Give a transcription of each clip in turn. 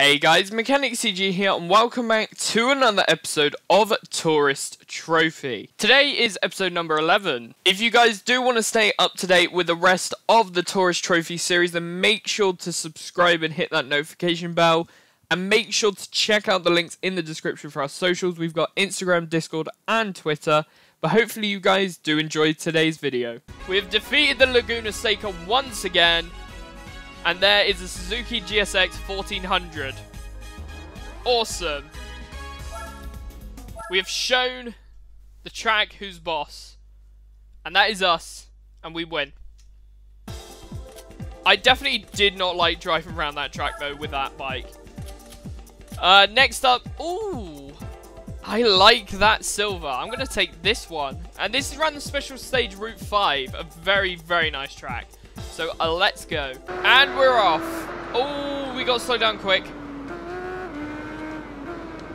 Hey guys, MechanicCG here and welcome back to another episode of Tourist Trophy. Today is episode number 11. If you guys do want to stay up to date with the rest of the Tourist Trophy series, then make sure to subscribe and hit that notification bell. And make sure to check out the links in the description for our socials. We've got Instagram, Discord and Twitter. But hopefully you guys do enjoy today's video. We have defeated the Laguna Seca once again. And there is a Suzuki GSX 1400. Awesome. We have shown the track who's boss. And that is us. And we win. I definitely did not like driving around that track though with that bike. Next up. Ooh. I like that silver. I'm going to take this one. And this is random special stage Route 5. A very, very nice track. So let's go. And we're off. Oh, we got slowed down quick.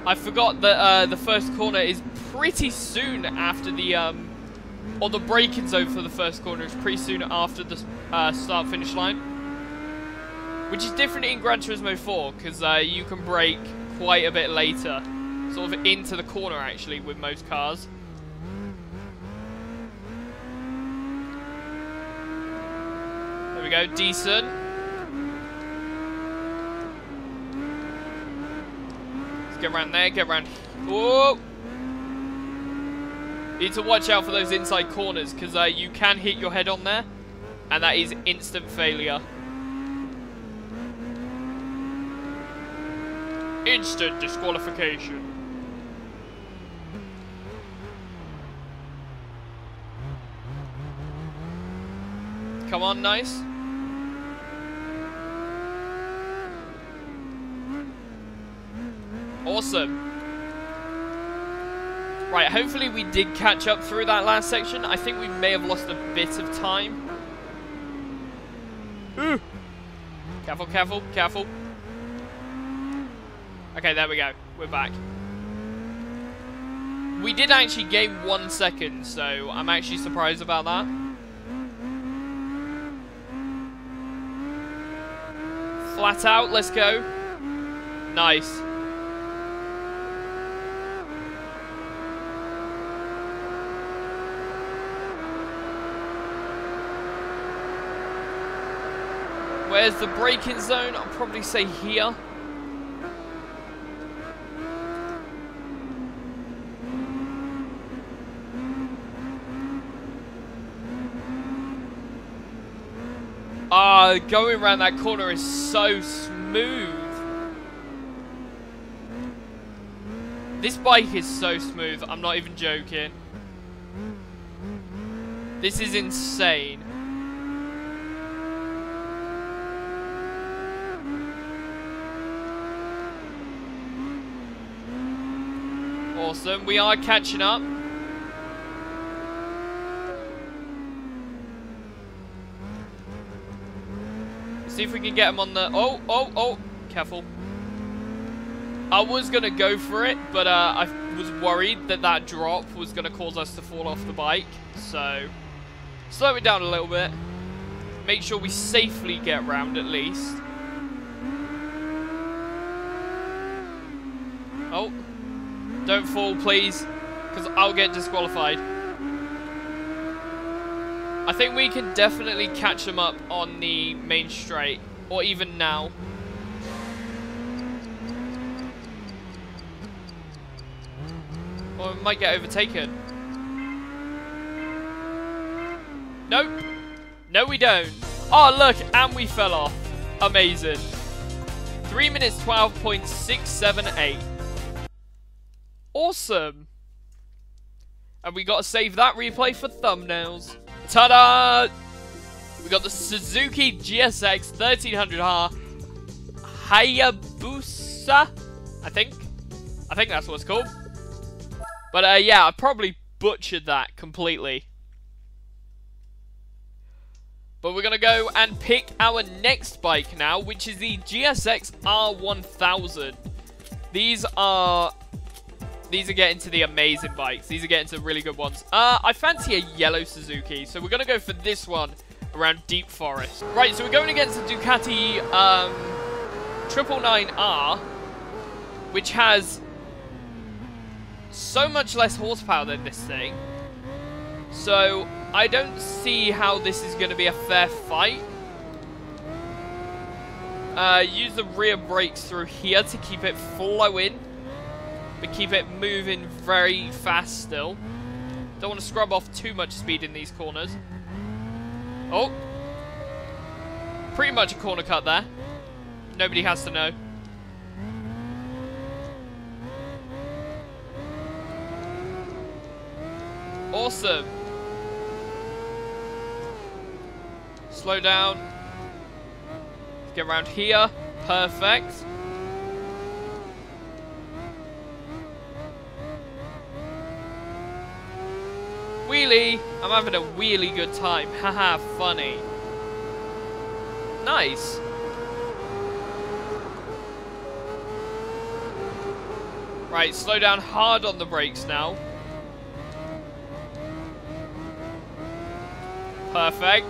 I forgot that the first corner is pretty soon after the... Or the braking zone for the first corner is pretty soon after the start-finish line. Which is different in Gran Turismo 4, because you can brake quite a bit later. Sort of into the corner, actually, with most cars. There we go, decent. Let's get around there, get around. Whoa! Need to watch out for those inside corners because you can hit your head on there, and that is instant failure. Instant disqualification. Come on, nice. Awesome. Right, hopefully we did catch up through that last section. I think we may have lost a bit of time. Ooh. Careful, careful, careful. Okay, there we go. We're back. We did actually gain 1 second, so I'm actually surprised about that. Flat out, let's go. Nice. Where's the braking zone? I'll probably say here. Going around that corner is so smooth. This bike is so smooth, I'm not even joking. This is insane. Awesome, we are catching up. See if we can get him on the... Oh, oh, oh. Careful. I was going to go for it, but I was worried that that drop was going to cause us to fall off the bike. So, slow it down a little bit. Make sure we safely get round at least. Oh. Don't fall, please. Because I'll get disqualified. I think we can definitely catch them up on the main straight, or even now. Or we might get overtaken. Nope. No, we don't. Oh, look, and we fell off. Amazing. 3 minutes 12.678. Awesome. And we got to save that replay for thumbnails. Ta-da! We got the Suzuki GSX 1300R Hayabusa, I think. I think that's what it's called. But yeah, I probably butchered that completely. But we're going to go and pick our next bike now, which is the GSX-R1000. These are getting to the amazing bikes. These are getting to really good ones. I fancy a yellow Suzuki, so we're going to go for this one around Deep Forest. Right, so we're going against the Ducati 999R, which has so much less horsepower than this thing. So I don't see how this is going to be a fair fight. Use the rear brakes through here to keep it flowing, but keep it moving very fast still. Don't want to scrub off too much speed in these corners. Oh, pretty much a corner cut there. Nobody has to know. Awesome. Slow down. Let's get around here. Perfect. Wheelie. I'm having a wheelie good time. Haha, funny. Nice. Right, slow down hard on the brakes now. Perfect.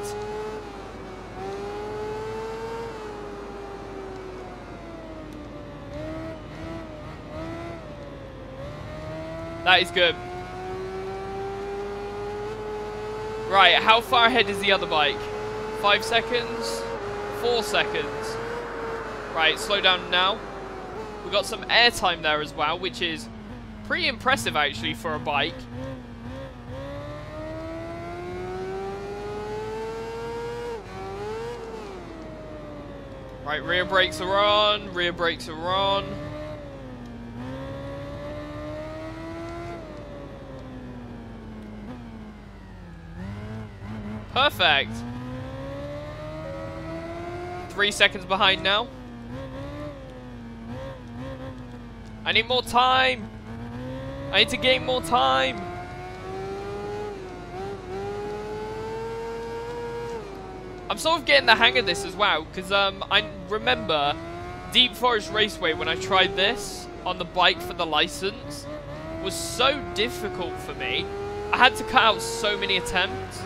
That is good. Right, how far ahead is the other bike? 5 seconds? 4 seconds. Right, slow down now. We've got some air time there as well, which is pretty impressive actually for a bike. Right, rear brakes are on, rear brakes are on. Perfect. 3 seconds behind now. I need more time. I need to gain more time. I'm sort of getting the hang of this as well, because I remember Deep Forest Raceway, when I tried this on the bike for the license, was so difficult for me. I had to cut out so many attempts,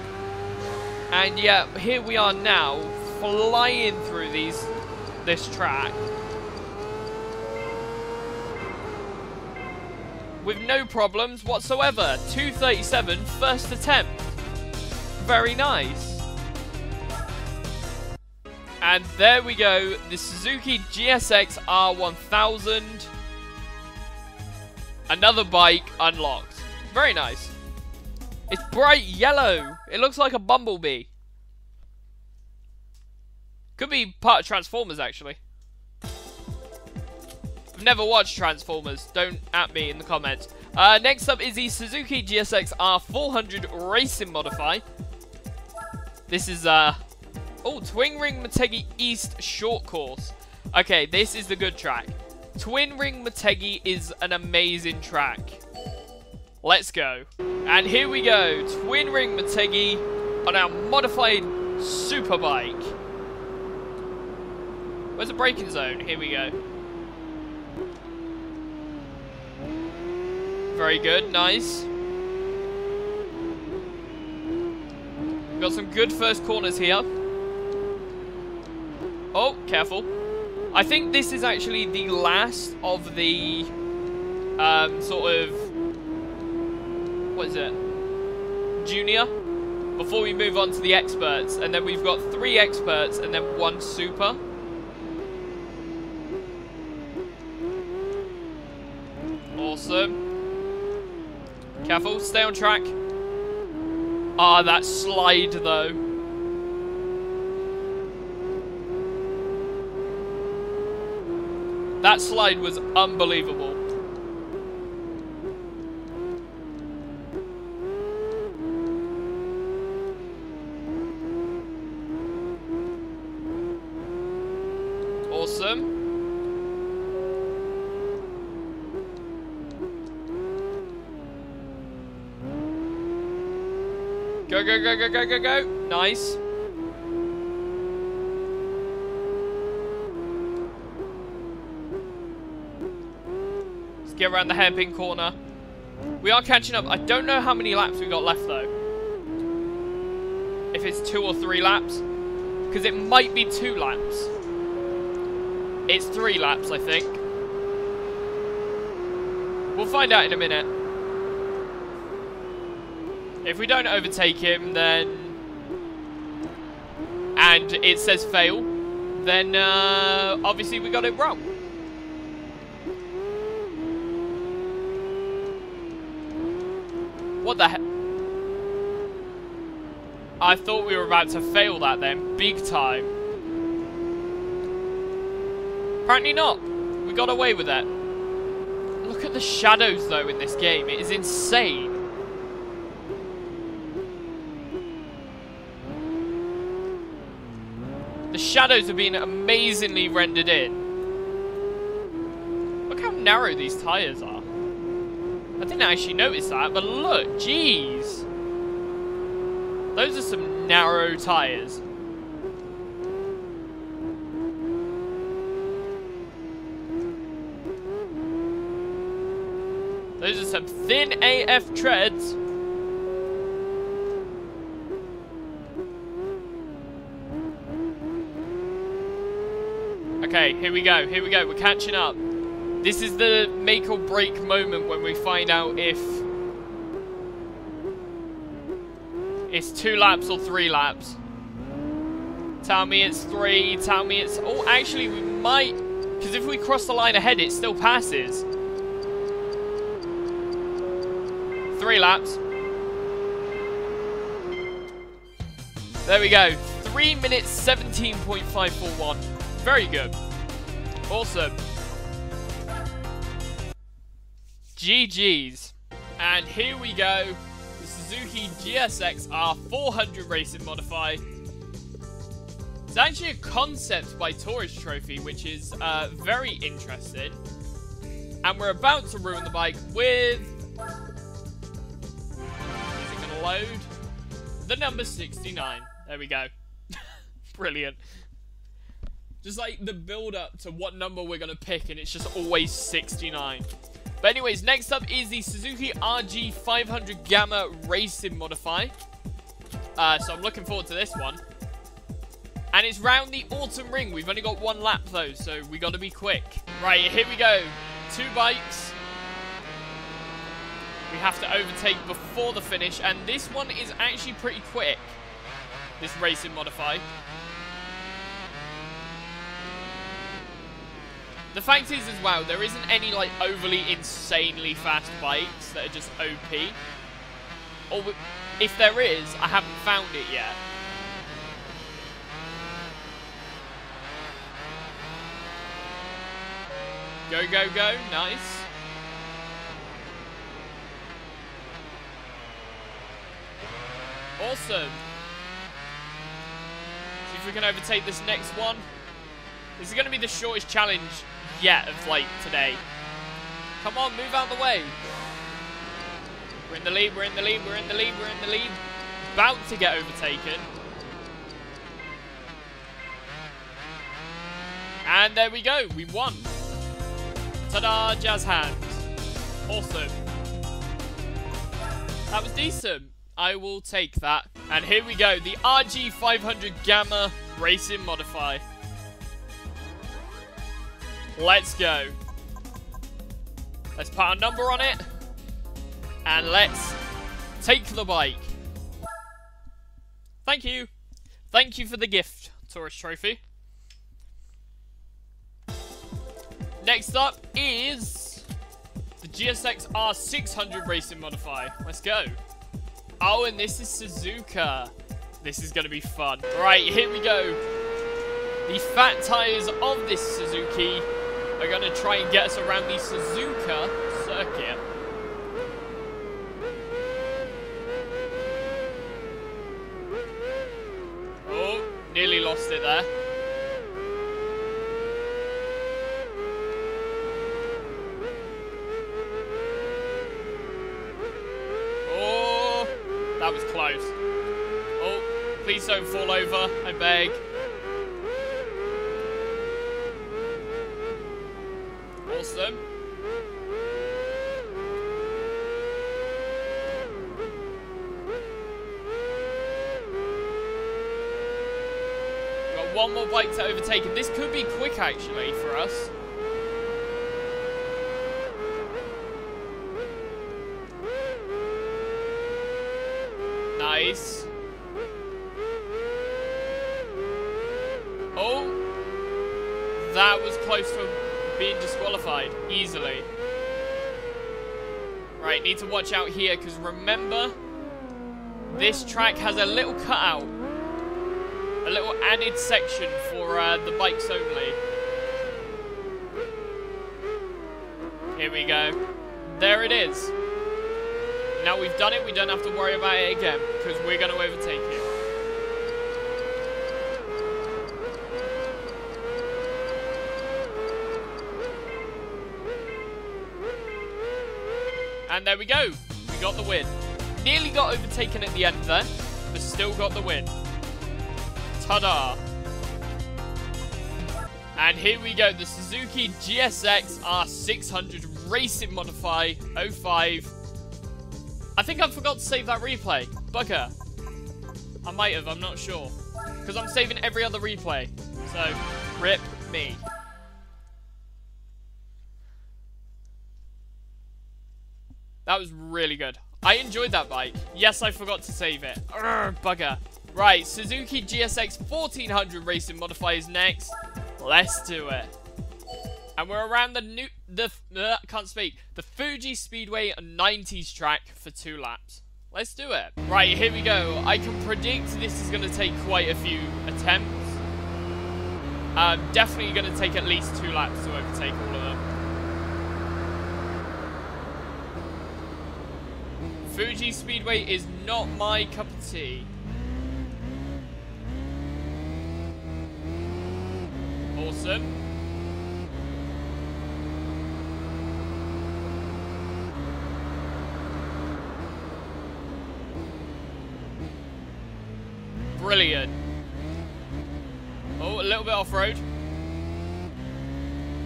and yeah, here we are now, flying through this track with no problems whatsoever. 2:37 first attempt. Very nice. And there we go, the Suzuki GSX-R1000, another bike unlocked. Very nice. It's bright yellow. It looks like a bumblebee. Could be part of Transformers, actually. I've never watched Transformers. Don't at me in the comments. Next up is the Suzuki GSX-R400 Racing Modify. This is oh, Twin Ring Motegi East Short Course. Okay, this is the good track. Twin Ring Motegi is an amazing track. Let's go. And here we go. Twin Ring Motegi on our modified superbike. Where's the braking zone? Here we go. Very good. Nice. We've got some good first corners here. Oh, careful. I think this is actually the last of the sort of, what is it, junior, before we move on to the experts. And then we've got 3 experts and then 1 super. Awesome. Careful, stay on track. Ah, that slide though. That slide was unbelievable. Awesome. Go, go, go, go, go, go, go. Nice. Get around the hairpin corner. We are catching up. I don't know how many laps we got left though. If it's 2 or 3 laps, because it might be 2 laps. It's 3 laps, I think. We'll find out in a minute. If we don't overtake him, then... and it says fail, then obviously we got it wrong. What the heck? I thought we were about to fail that then, big time. Apparently not. We got away with that. Look at the shadows though in this game, it is insane. The shadows have been amazingly rendered in. Look how narrow these tyres are. I didn't actually notice that, but look, jeez. Those are some narrow tyres. Those are some thin AF treads. Okay, here we go, here we go. We're catching up. This is the make or break moment when we find out if it's 2 laps or 3 laps. Tell me it's 3, tell me it's... oh, actually, we might... because if we cross the line ahead, it still passes. 3 laps. There we go. 3 minutes, 17.541. Very good. Awesome. GG's. And here we go. Suzuki GSX-R 400 Racing Modify. It's actually a concept by Tourist Trophy, which is very interesting. And we're about to ruin the bike with... is it gonna load? The number 69. There we go. Brilliant. Just like the build up to what number we're gonna pick, and it's just always 69. But anyways, next up is the Suzuki RG500 Gamma Racing Modify. So I'm looking forward to this one. And it's round the Autumn Ring. We've only got 1 lap though, so we got to be quick. Right, here we go. 2 bikes. We have to overtake before the finish. And this one is actually pretty quick. This Racing Modify. The fact is as well, there isn't any like overly insanely fast bikes that are just OP. Or if there is, I haven't found it yet. Go, go, go. Nice. Awesome. See if we can overtake this next one. This is going to be the shortest challenge yet of like today. Come on, move out of the way. We're in the lead, we're in the lead, we're in the lead, we're in the lead. About to get overtaken. And there we go, we won. Ta-da, jazz hands. Awesome. That was decent. I will take that. And here we go, the RG500 Gamma Racing Modify. Let's go. Let's put our number on it. And let's take the bike. Thank you. Thank you for the gift, Tourist Trophy. Next up is the GSX-R600 Racing Modify. Let's go. Oh, and this is Suzuka. This is going to be fun. Right, here we go. The fat tires of this Suzuki are going to try and get us around the Suzuka circuit. Oh, nearly lost it there. Oh, that was close. Oh, please don't fall over, I beg. Awesome. Got one more bike to overtake, and this could be quick actually for us. Nice. Oh, that was close to being disqualified easily. Right, need to watch out here because remember, this track has a little cutout, a little added section for the bikes only. Here we go. There it is. Now we've done it, we don't have to worry about it again, because we're going to overtake it. And there we go. We got the win. Nearly got overtaken at the end there, but still got the win. Ta-da! And here we go, the Suzuki GSX-R600 Racing Modify 05. I think I forgot to save that replay. Bugger. I might have, I'm not sure. Because I'm saving every other replay. So, rip me. That was really good. I enjoyed that bike. Yes, I forgot to save it. Urgh, bugger. Right, Suzuki GSX 1400 Racing Modify is next. Let's do it. And we're around the Fuji Speedway 90s track for 2 laps. Let's do it. Right, here we go. I can predict this is going to take quite a few attempts. Definitely going to take at least 2 laps to overtake all of them. Fuji Speedway is not my cup of tea. Awesome. Brilliant. Oh, a little bit off-road.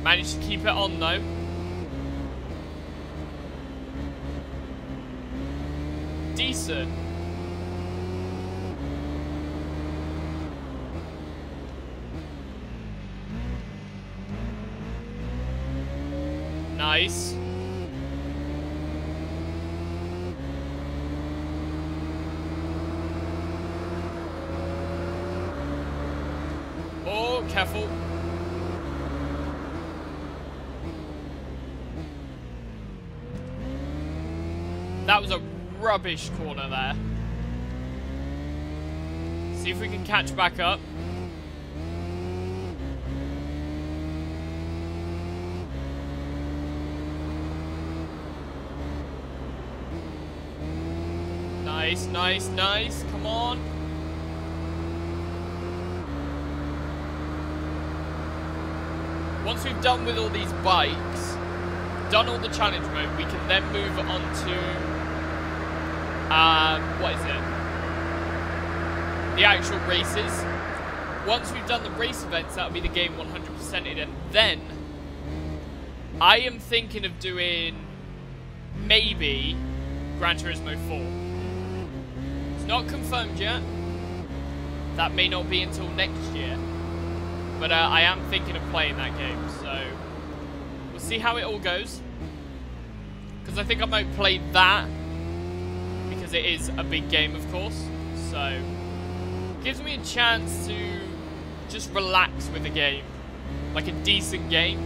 Managed to keep it on, though. Decent. Nice. Careful. That was a rubbish corner there. See if we can catch back up. Nice, nice, nice. Come on. Once we've done with all these bikes, done all the challenge mode, we can then move on to, what is it? The actual races. Once we've done the race events, that'll be the game 100%ed, and then I am thinking of doing maybe Gran Turismo 4. It's not confirmed yet. That may not be until next year. But I am thinking of playing that game, so we'll see how it all goes. Because I think I might play that, because it is a big game, of course. So, gives me a chance to just relax with the game. Like a decent game.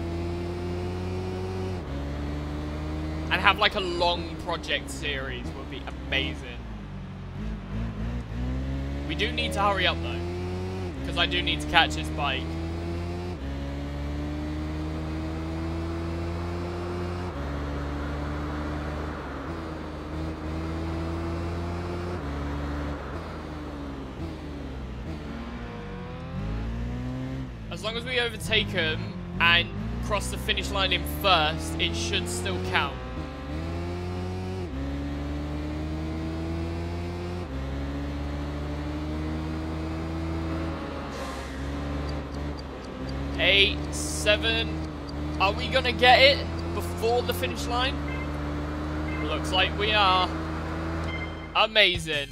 And have like a long project series would be amazing. We do need to hurry up though, because I do need to catch this bike. As long as we overtake him and cross the finish line in first, it should still count. Eight, 7. Are we gonna get it before the finish line? Looks like we are. Amazing.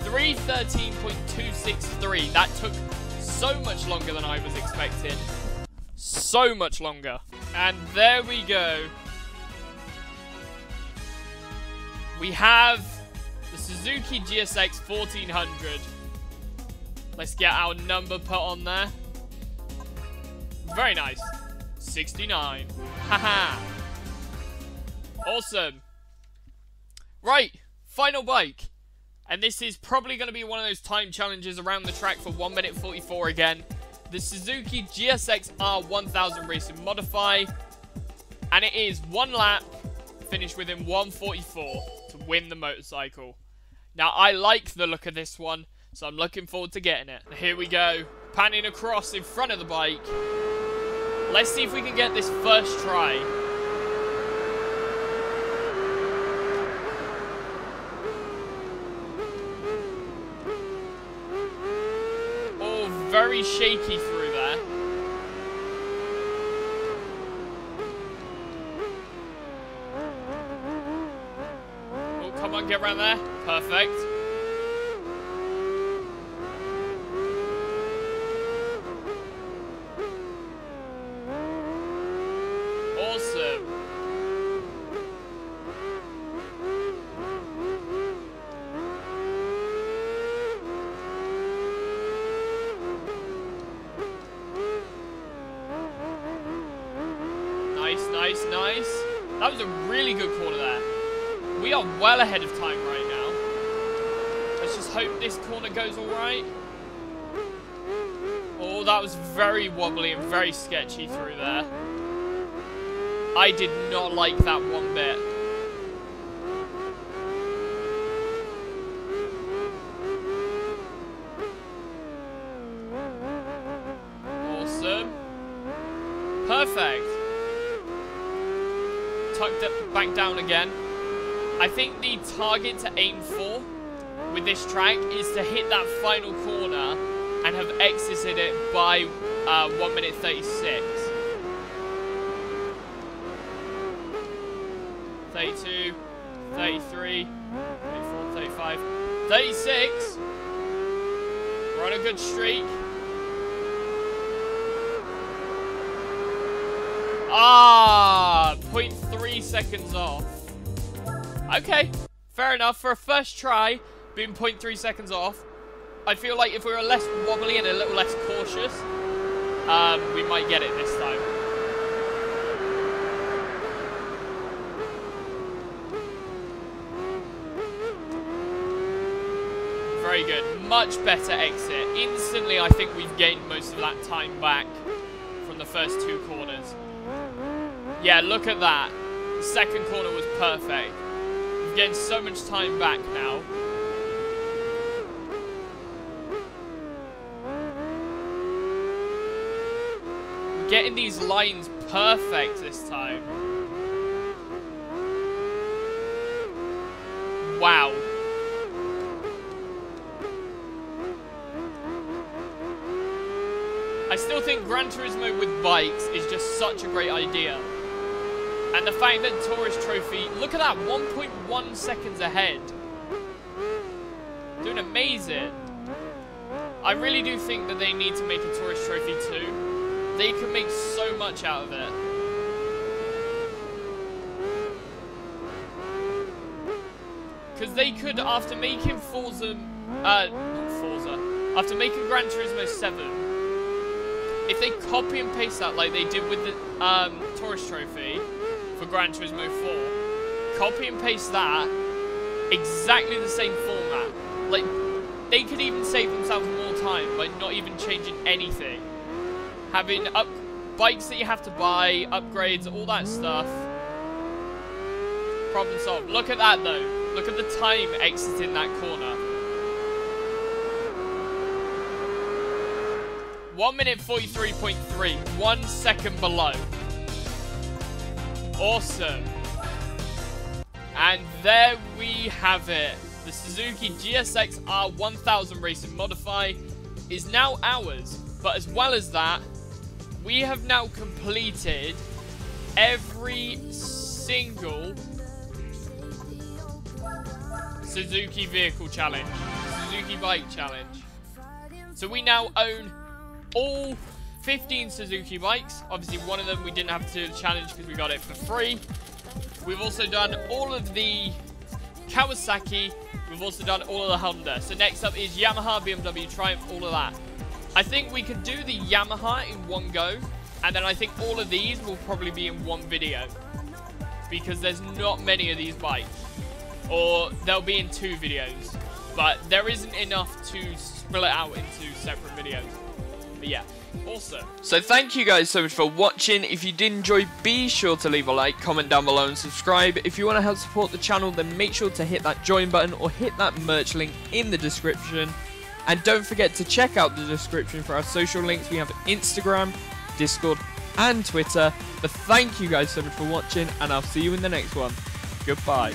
3:13.263. That took so much longer than I was expecting. So much longer. And there we go. We have the Suzuki GSX 1400. Let's get our number put on there. Very nice. 69. Haha. Awesome. Right. Final bike. And this is probably going to be one of those time challenges around the track for 1 minute 44 again. The Suzuki GSX-R1000 Racing Modify. And it is one lap. Finished within 1:44 to win the motorcycle. Now, I like the look of this one, so I'm looking forward to getting it. Here we go. Panning across in front of the bike. Let's see if we can get this first try. Oh, very shaky through there. Oh, come on, get around there. Perfect. Nice. That was a really good corner there. We are well ahead of time right now. Let's just hope this corner goes all right. Oh, that was very wobbly and very sketchy through there. I did not like that one bit. Awesome. Perfect. Tucked up back down again. I think the target to aim for with this track is to hit that final corner and have exited it by 1 minute 36. 32, 33, 34, 35, 36. We're on a good streak. Ah, 0.3 seconds off. Okay, fair enough. For a first try, being 0.3 seconds off, I feel like if we were less wobbly and a little less cautious, we might get it this time. Very good. Much better exit. Instantly, I think we've gained most of that time back from the first two corners. Yeah, look at that. The second corner was perfect. We've gained so much time back now. We're getting these lines perfect this time. Wow. I still think Gran Turismo with bikes is just such a great idea. And the fact that Tourist Trophy, look at that, 1.1 seconds ahead. Doing amazing. I really do think that they need to make a Tourist Trophy too. They can make so much out of it. Because they could, after making after making Gran Turismo 7, if they copy and paste that like they did with the Tourist Trophy, for Gran Turismo 4, copy and paste that, exactly the same format. Like, they could even save themselves more time by not even changing anything. Having bikes that you have to buy, upgrades, all that stuff. Problem solved. Look at that though. Look at the time exiting that corner. 1 minute 43.3, 1 second below. Awesome. And there we have it. The Suzuki GSX-R1000 Racing Modify is now ours. But as well as that, we have now completed every single Suzuki vehicle challenge, Suzuki bike challenge. So we now own all 15 Suzuki bikes. Obviously, one of them we didn't have to do the challenge because we got it for free. We've also done all of the Kawasaki. We've also done all of the Honda. So next up is Yamaha, BMW, Triumph, all of that. I think we could do the Yamaha in one go. And then I think all of these will probably be in one video, because there's not many of these bikes. Or they'll be in two videos. But there isn't enough to split it out into separate videos. But yeah, awesome. So thank you guys so much for watching. If you did enjoy, be sure to leave a like, comment down below and subscribe. If you want to help support the channel, then make sure to hit that join button or hit that merch link in the description. And don't forget to check out the description for our social links. We have Instagram, Discord and Twitter. But thank you guys so much for watching, and I'll see you in the next one. Goodbye.